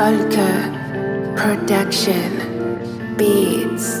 Falkeproduction beats.